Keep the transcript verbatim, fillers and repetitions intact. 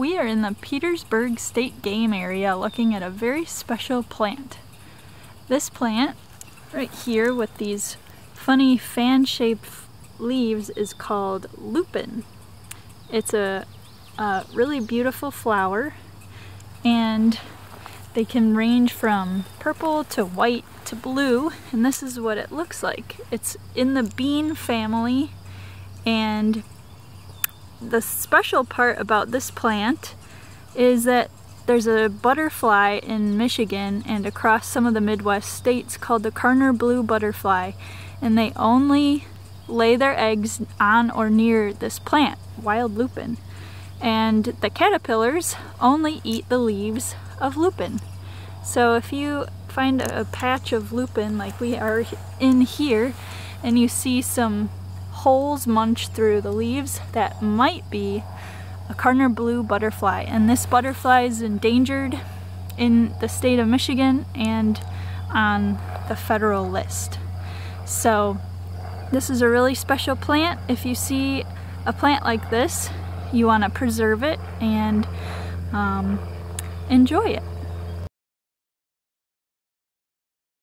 We are in the Petersburg State Game Area looking at a very special plant. This plant right here with these funny fan-shaped leaves is called lupine. It's a, a really beautiful flower, and they can range from purple to white to blue, and this is what it looks like. It's in the bean family, and the special part about this plant is that there's a butterfly in Michigan and across some of the Midwest states called the Karner blue butterfly, and they only lay their eggs on or near this plant, wild lupine. And the caterpillars only eat the leaves of lupine. So if you find a patch of lupine like we are in here and you see some holes munched through the leaves, that might be a Karner blue butterfly. And this butterfly is endangered in the state of Michigan and on the federal list. So this is a really special plant. If you see a plant like this, you want to preserve it and um, enjoy it.